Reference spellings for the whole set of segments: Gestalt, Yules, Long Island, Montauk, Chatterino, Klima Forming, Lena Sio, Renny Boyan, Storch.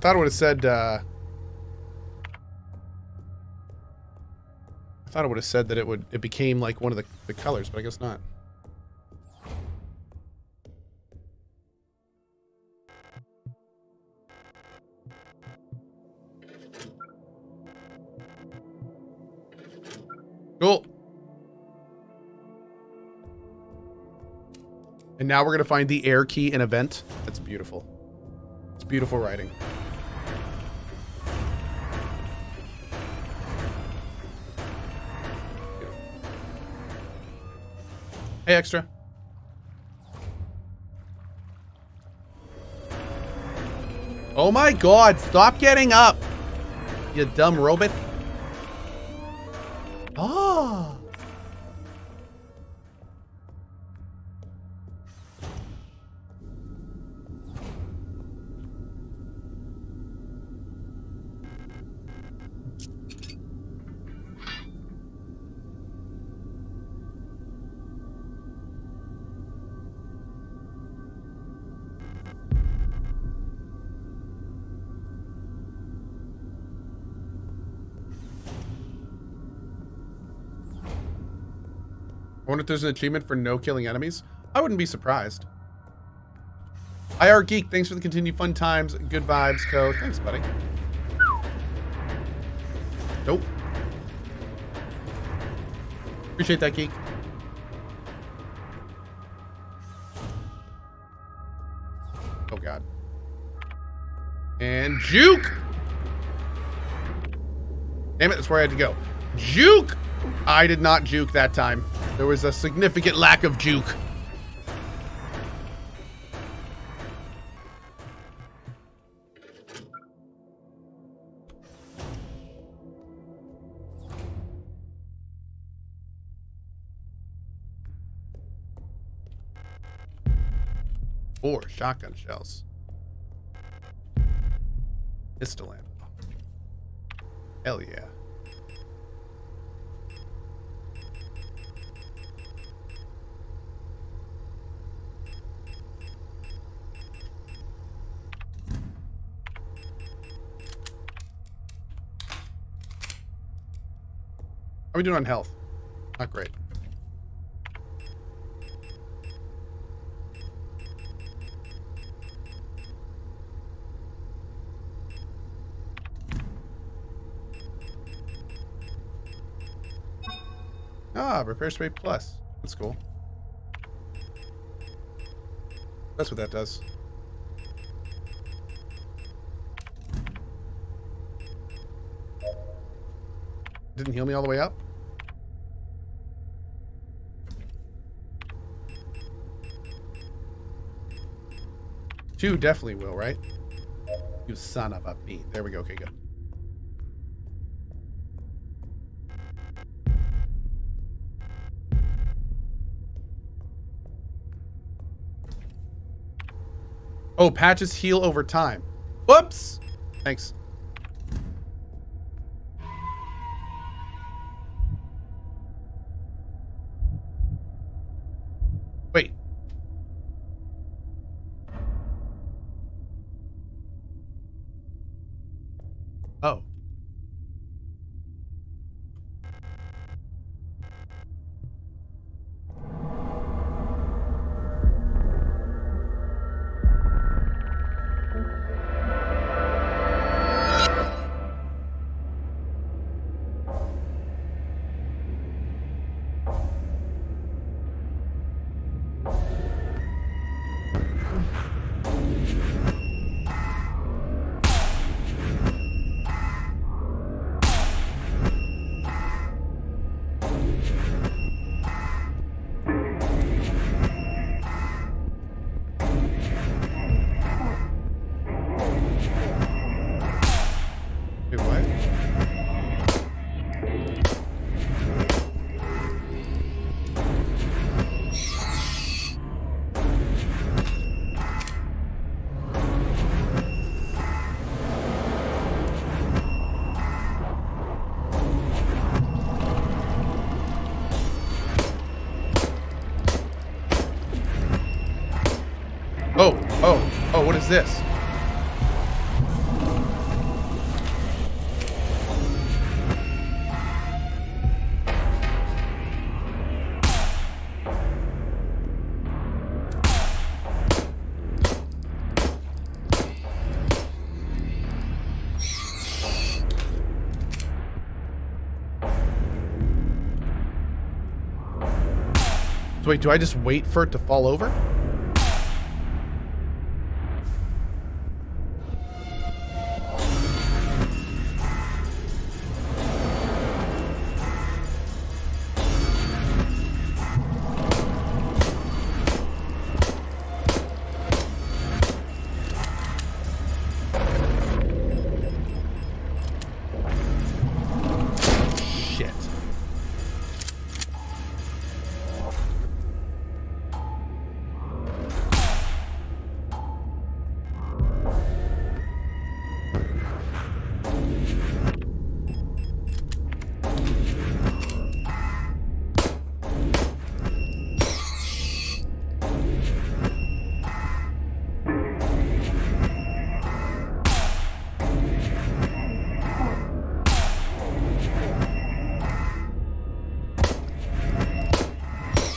I thought it would have said, I thought it would have said that it became like one of the colors, but I guess not. Cool. And now we're going to find the air key in event. That's beautiful. It's beautiful writing. Hey, extra. Oh my God, stop getting up, you dumb robot. Ah. I wonder if there's an achievement for no killing enemies. I wouldn't be surprised. IR Geek, thanks for the continued fun times. Good vibes, Co. Thanks, buddy. Nope. Appreciate that, Geek. Oh, God. And juke! Damn it, that's where I had to go. Juke! I did not juke that time. There was a significant lack of juke. Or shotgun shells. Pistol ammo. Hell yeah. How are we doing on health? Not great. Ah, repair speed plus. That's cool. That's what that does. Didn't heal me all the way up. Two definitely will, right? You son of a bee. There we go. Okay, good. Oh, patches heal over time. Whoops. Thanks. Oh. This. So wait, do I just wait for it to fall over?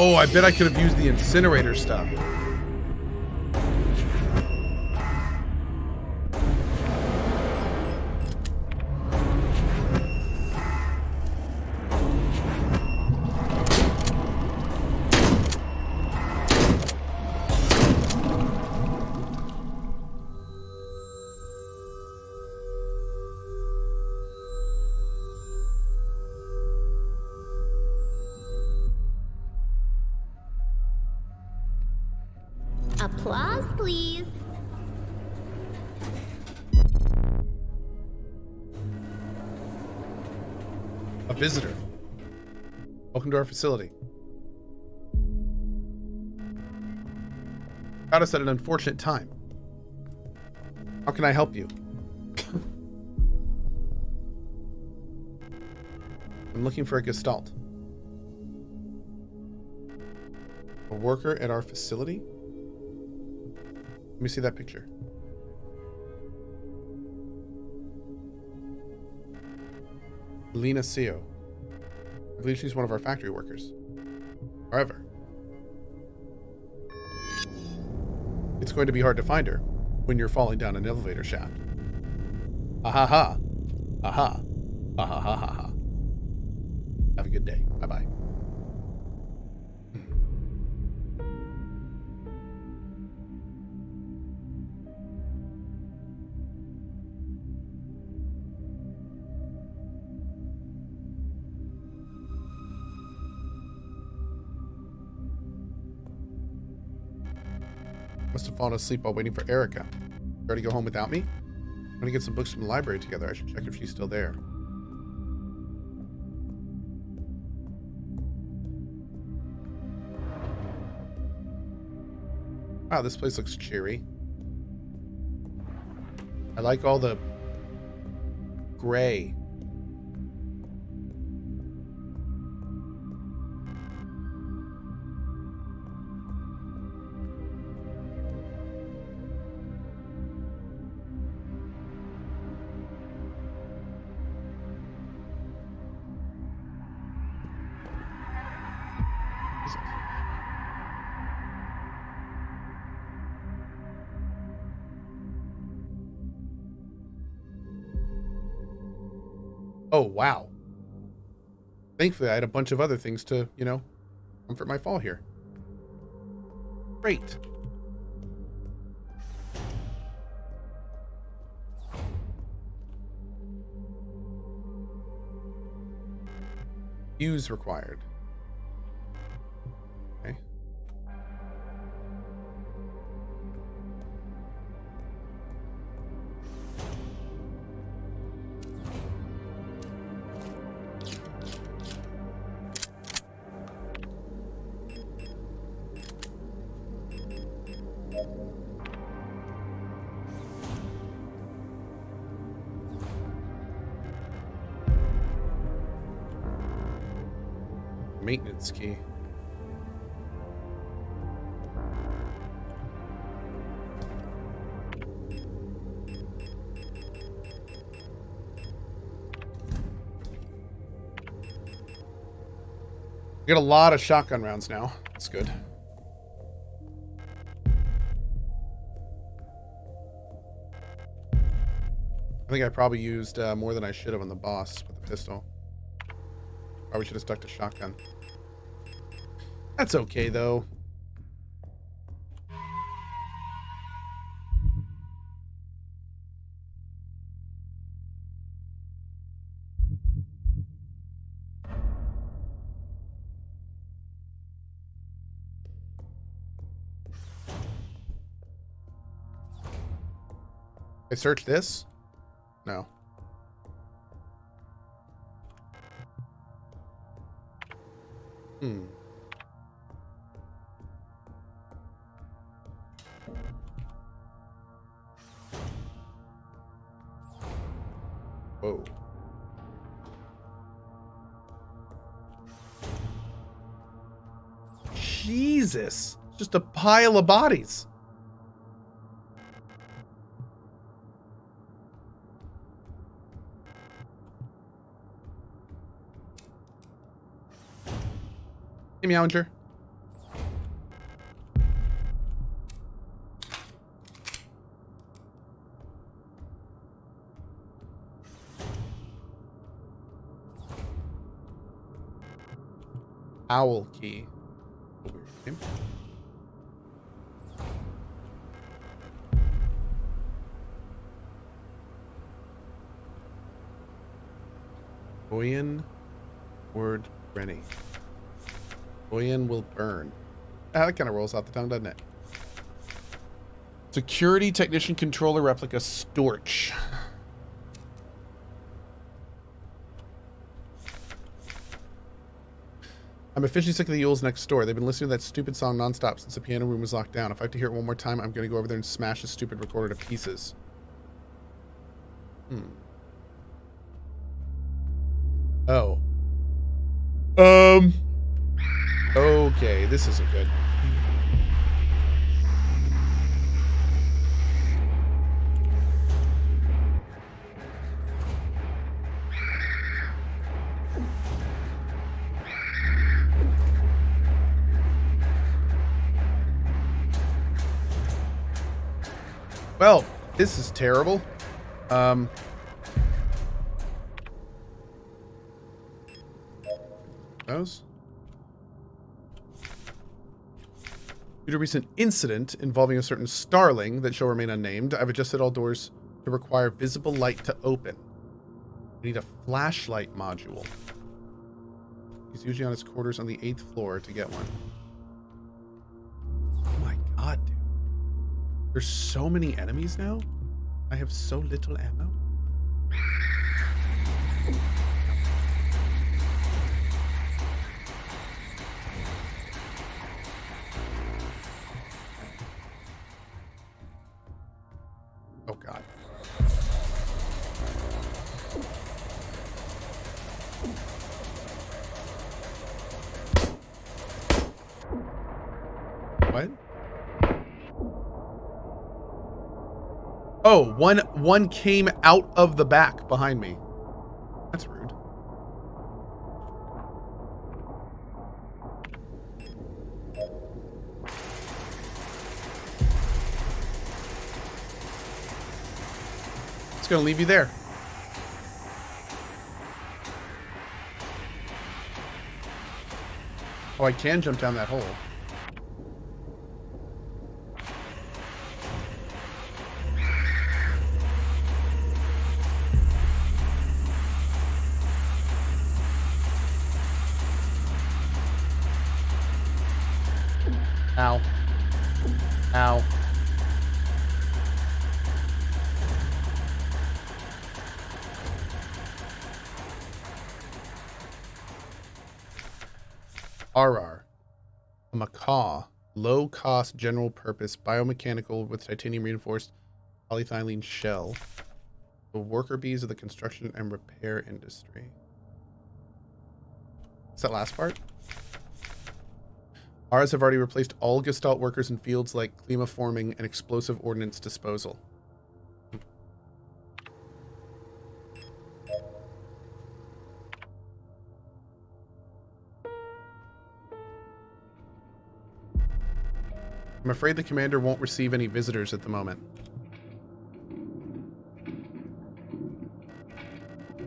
Oh, I bet I could have used the incinerator stuff. Applause, please. A visitor. Welcome to our facility. Got us at an unfortunate time. How can I help you? I'm looking for a Gestalt. A worker at our facility? Let me see that picture. Lena Sio. I believe she's one of our factory workers. However, it's going to be hard to find her when you're falling down an elevator shaft. Aha ha. Aha. Aha ha ha ha. Have a good day. Bye bye. Must have fallen asleep while waiting for Erica. Ready to go home without me? I'm going to get some books from the library together. I should check if she's still there. Wow, this place looks cheery. I like all the gray. Oh, wow. Thankfully, I had a bunch of other things to, you know, comfort my fall here. Great. Use required. Okay. Maintenance key. We get a lot of shotgun rounds now. That's good. I think I probably used more than I should have on the boss with the pistol. Probably should have stuck to shotgun. That's okay, though. I search this? No. Hmm. Whoa. Jesus. Just a pile of bodies. Hey, Meowinger. Owl key. Boyan, word, Renny. Boyan will burn. Ah, that kind of rolls off the tongue, doesn't it? Security technician controller replica Storch. I'm officially sick of the Yules next door. They've been listening to that stupid song nonstop since the piano room was locked down. If I have to hear it one more time, I'm going to go over there and smash this stupid recorder to pieces. Hmm. Oh. Okay, this isn't good. Well, this is terrible. Those? Due to a recent incident involving a certain starling that shall remain unnamed, I've adjusted all doors to require visible light to open. We need a flashlight module. He's usually on his quarters on the 8th floor to get one. Oh my god, dude. There's so many enemies now. I have so little ammo. Oh, one came out of the back behind me. That's rude. It's gonna leave you there. Oh, I can jump down that hole. Ow. Ow. RR. A macaw. Low-cost, general-purpose, biomechanical with titanium-reinforced polyethylene shell. The worker bees of the construction and repair industry. Is that last part? Ours have already replaced all Gestalt workers in fields like Klima Forming and explosive ordnance disposal. I'm afraid the commander won't receive any visitors at the moment.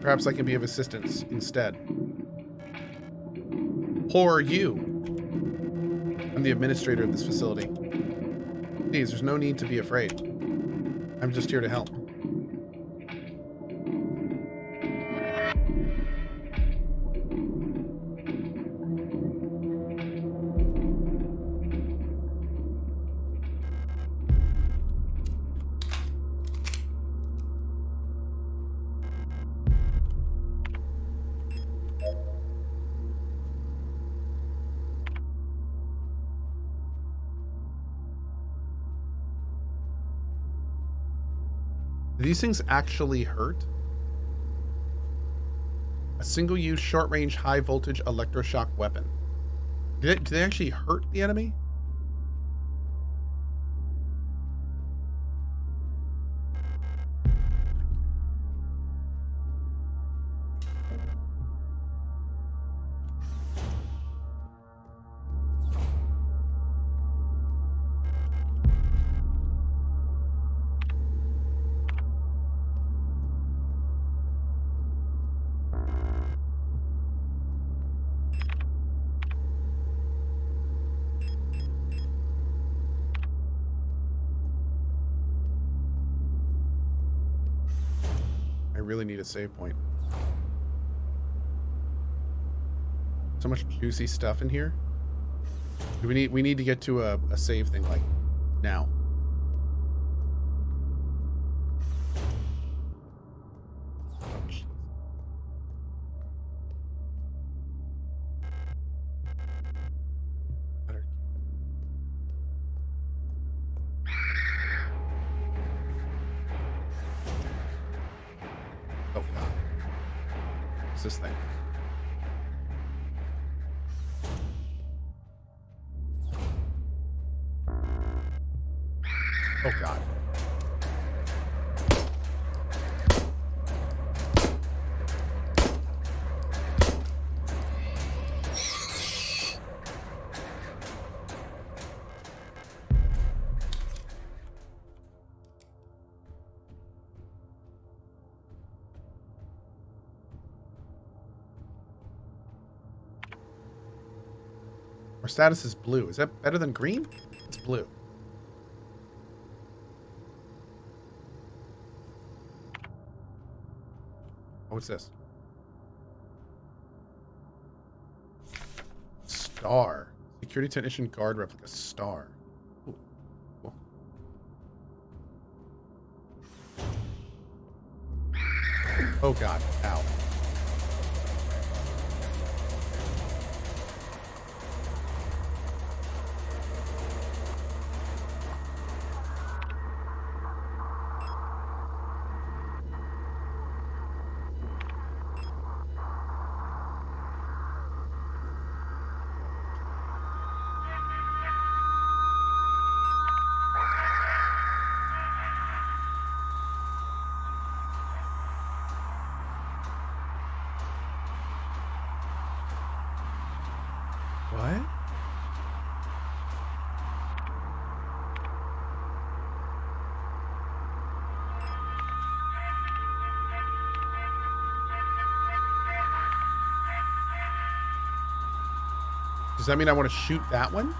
Perhaps I can be of assistance instead. Poor you. I'm the administrator of this facility. Please, there's no need to be afraid. I'm just here to help. These things actually hurt? A single-use, short-range, high-voltage electroshock weapon. Did they actually hurt the enemy? A save point. So much juicy stuff in here. We need to get to a save thing like now. Status is blue. Is that better than green? It's blue. Oh, what's this? Star. Security technician guard replica. Star. Ooh. Cool. Oh, God. Ow. Does that mean I want to shoot that one?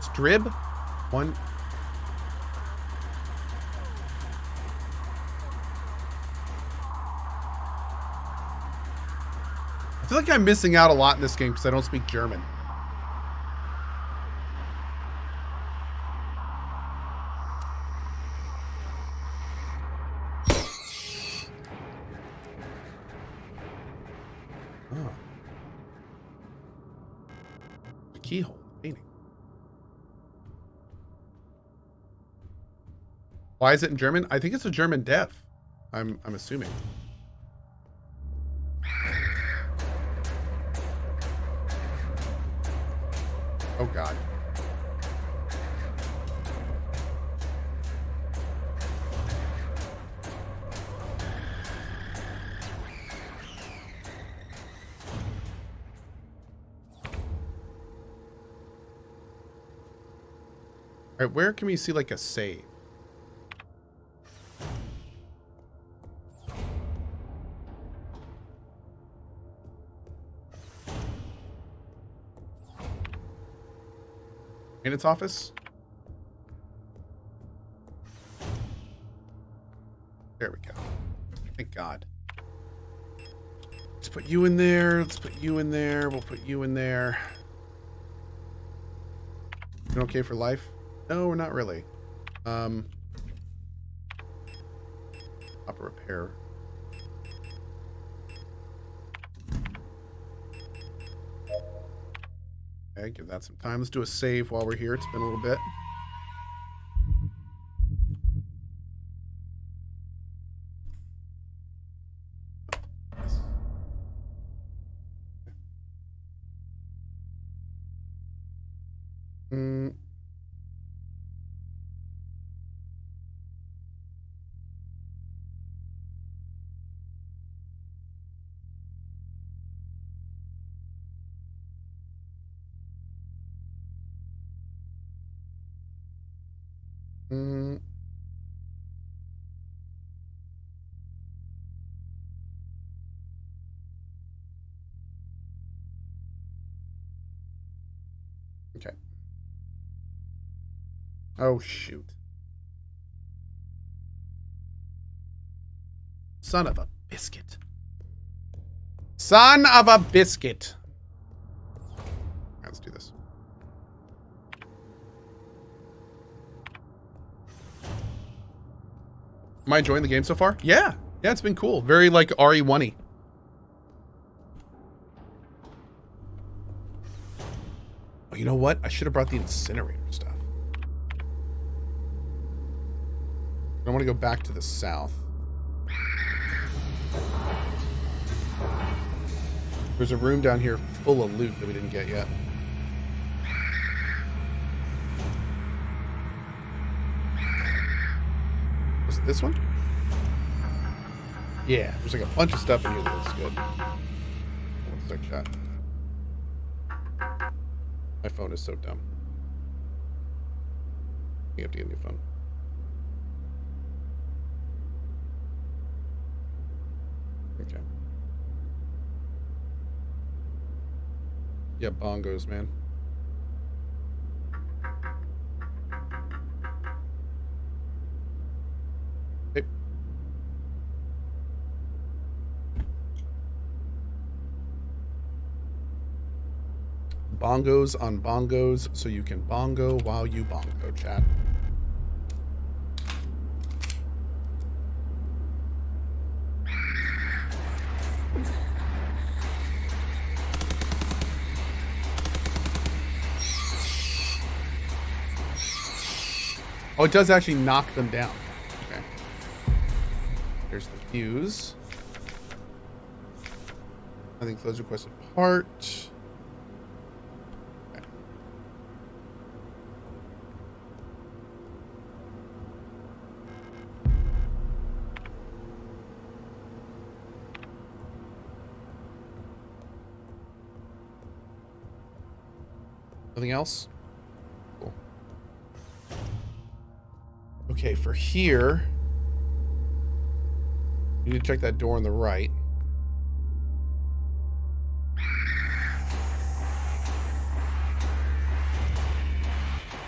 Strib? One. I feel like I'm missing out a lot in this game because I don't speak German. Keyhole painting. Why is it in German? I think it's a German dev. I'm assuming. Oh God. All right, where can we see like a save? in its office. There we go. Thank God. Let's put you in there. Let's put you in there. We'll put you in there. You're okay for life? No, we're not really. Up a repair. Okay, give that some time. Let's do a save while we're here. It's been a little bit. Okay. Oh, shoot. Son of a biscuit. Son of a biscuit. All right, let's do this. Am I enjoying the game so far? Yeah. Yeah, it's been cool. Very, like, RE1-y. You know what? I should have brought the incinerator stuff. I want to go back to the south. There's a room down here full of loot that we didn't get yet. Was it this one? Yeah, there's like a bunch of stuff in here that looks good. One sec, chat. My phone is so dumb. You have to get a new phone. Okay. Yeah, bongos, man. Hey. Bongos on bongos, so you can bongo while you bongo, chat. Oh, it does actually knock them down. Okay. There's the fuse. I think those requested part. Nothing else? Cool. Okay, for here, you need to check that door on the right.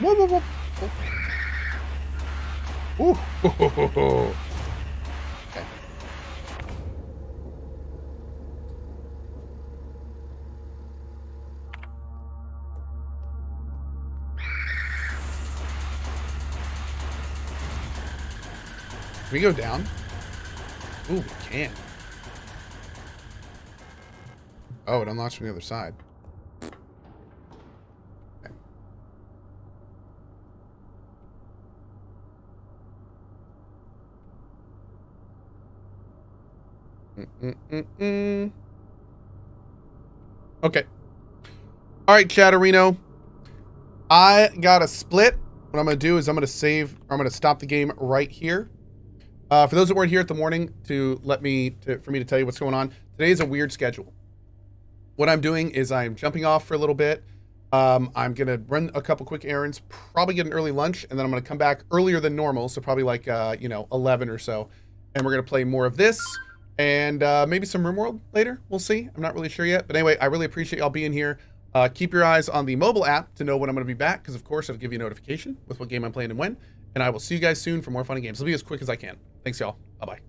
Whoa, whoa, whoa. Ooh. Okay. Can we go down? Ooh, we can. Oh, it unlocks from the other side. Okay. Okay. All right, Chatterino. I got a split. What I'm gonna do is I'm gonna stop the game right here. For those that weren't here at the morning, for me to tell you what's going on. Today is a weird schedule. What I'm doing is I'm jumping off for a little bit. I'm gonna run a couple quick errands, probably get an early lunch, and then I'm gonna come back earlier than normal, so probably like 11 or so. And we're gonna play more of this and maybe some RimWorld later. We'll see. I'm not really sure yet. But anyway, I really appreciate y'all being here. Keep your eyes on the mobile app to know when I'm going to be back, because of course it'll give you a notification with what game I'm playing and when. And I will see you guys soon for more fun and games. I'll be as quick as I can. Thanks, y'all. Bye-bye.